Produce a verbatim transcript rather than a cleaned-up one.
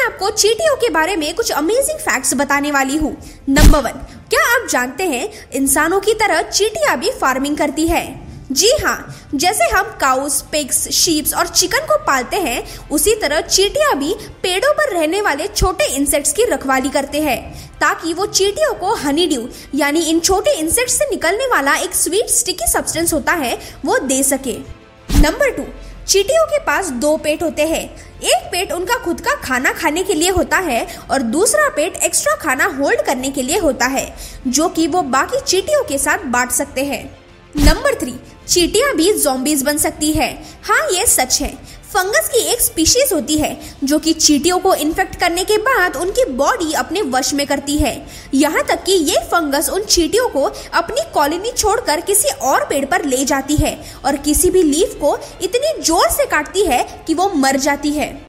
मैं आपको चींटियों के बारे में कुछ अमेजिंग फैक्ट्स बताने वाली हूँ। नंबर वन, क्या आप जानते हैं इंसानों की तरह चींटियाँ भी फार्मिंग करती है? जी हाँ, जैसे हम काउस, पिग्स, शीप्स और चिकन को पालते हैं, उसी तरह चींटियाँ भी पेड़ों पर रहने वाले छोटे इंसेक्ट्स की रखवाली करते हैं ताकि वो चींटियों को हनी ड्यू यानी इन छोटे इंसेक्ट्स से निकलने वाला एक स्वीट स्टिकी सब्सटेंस होता है वो दे सके। नंबर टू, चींटियों के पास दो पेट होते हैं। एक पेट उनका खुद का खाना खाने के लिए होता है और दूसरा पेट एक्स्ट्रा खाना होल्ड करने के लिए होता है जो कि वो बाकी चींटियों के साथ बांट सकते हैं। नंबर थ्री, चींटियाँ भी ज़ॉम्बीज़ बन सकती है। हाँ, ये सच है। फंगस की एक स्पीशीज होती है जो कि चींटियों को इन्फेक्ट करने के बाद उनकी बॉडी अपने वश में करती है। यहाँ तक कि ये फंगस उन चींटियों को अपनी कॉलोनी छोड़कर किसी और पेड़ पर ले जाती है और किसी भी लीफ को इतनी जोर से काटती है कि वो मर जाती है।